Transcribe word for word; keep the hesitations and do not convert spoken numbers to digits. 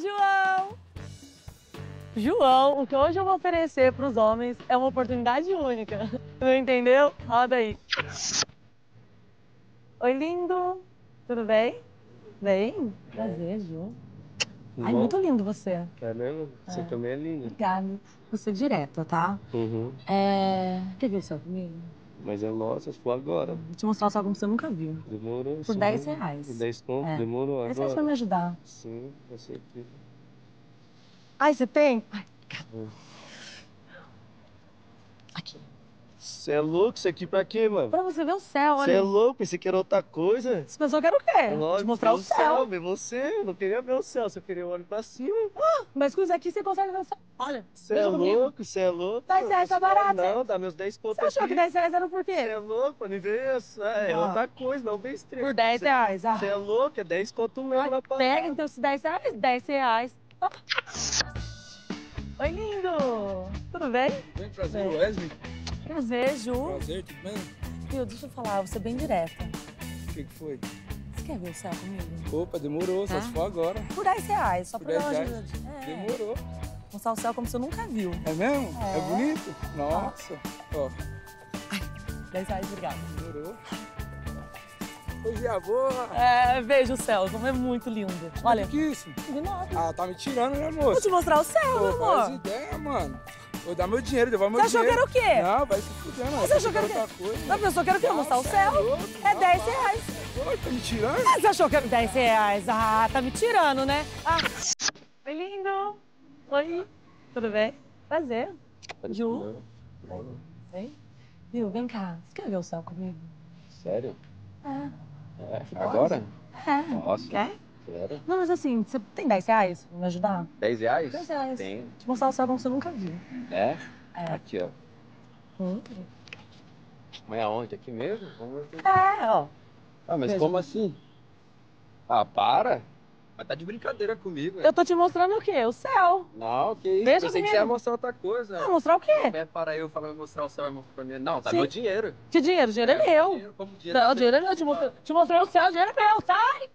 João! João, o que hoje eu vou oferecer para os homens é uma oportunidade única. Não entendeu? Roda aí. Oi, lindo! Tudo bem? Bem? Prazer, Ju. Ai, muito lindo você. É mesmo? Você é. também é linda. Obrigada. Você direta, tá? Uhum. É... Quer ver só comigo? Mas é nossa, for agora. Vou te mostrar só como você nunca viu. Demorou. Por sim. dez reais. Por dez conto, é. demorou agora. Você vai me ajudar. Sim, vai ser incrível. Ai, você tem? Ai, é. Aqui. Você é louco? Isso aqui pra quê, mano? Pra você ver o céu, olha. Você é louco? Pensei que era outra coisa. Você pensou que era o quê? Lógico, te mostrar o céu. céu. Ver você. Eu não queria ver o céu, só queria olhar pra cima. Ah, mas com isso aqui você consegue ver o céu. Olha, você é louco, você é louco. dez reais tá barato. Não, dá meus dez pontos aqui. Você achou que dez reais era por quê? Você é louco, mano. É, é outra coisa, não bem estranho. Por dez reais, ah. Você é louco, é dez pontos mesmo lá pra lá. Pega, então, se dez reais, dez reais. Ah. Oi, lindo. Tudo bem? Bem, prazer, Wesley. Prazer, Ju. Prazer, tudo bem? Viu, deixa eu falar, você é bem direta. O que que foi? Você quer ver o céu comigo? Opa, demorou, tá? Só se for agora. Por dez reais, só por pra dar uma é. Demorou. Mostrar o céu como você nunca viu. É mesmo? É, é bonito? Nossa. Ó. Ó. Ai, dez reais, obrigado. Demorou. Hoje é a boa. É, veja o céu, como é muito lindo. Olha. O que é isso? Ignota. Ah, tá me tirando, né, moça? Vou te mostrar o céu, Pô, meu amor. Faz ideia, mano. Vou dar meu dinheiro, devolve meu você dinheiro. Você achou que era o quê? Não, vai se fuder, não. Você achou que era outra coisa. Não, eu só quero que eu mostrar o céu. É dez reais. Oi, tá me tirando? Mas você achou que era dez reais. Ah, tá me tirando, né? Ah. Oi, lindo. Oi. Tudo bem? Prazer. Ju. Vem. Viu, vem cá. Você quer ver o céu comigo? Sério? É. É. Agora? É. Nossa. Quer? Era? Não, mas assim, você tem dez reais pra me ajudar? dez reais? dez reais. Tem. Te mostrar o céu como você nunca viu. É? É. Aqui, ó. Hum. Mas é onde? Aqui mesmo? Vamos ver. É, ó. Ah, mas Veja. como assim? Ah, para. Mas tá de brincadeira comigo. É. Eu tô te mostrando o quê? O céu. Não, que isso. Deixa eu sei que você ia mostrar outra coisa. Ah, mostrar o quê? Não, para eu falar, mostrar o céu e mostrar pra mim. Não, tá Sim. meu dinheiro. Que dinheiro? O dinheiro é, é meu. Dinheiro, como dinheiro não, é o dinheiro é meu. Te mostrei o céu, o dinheiro é meu. Sai!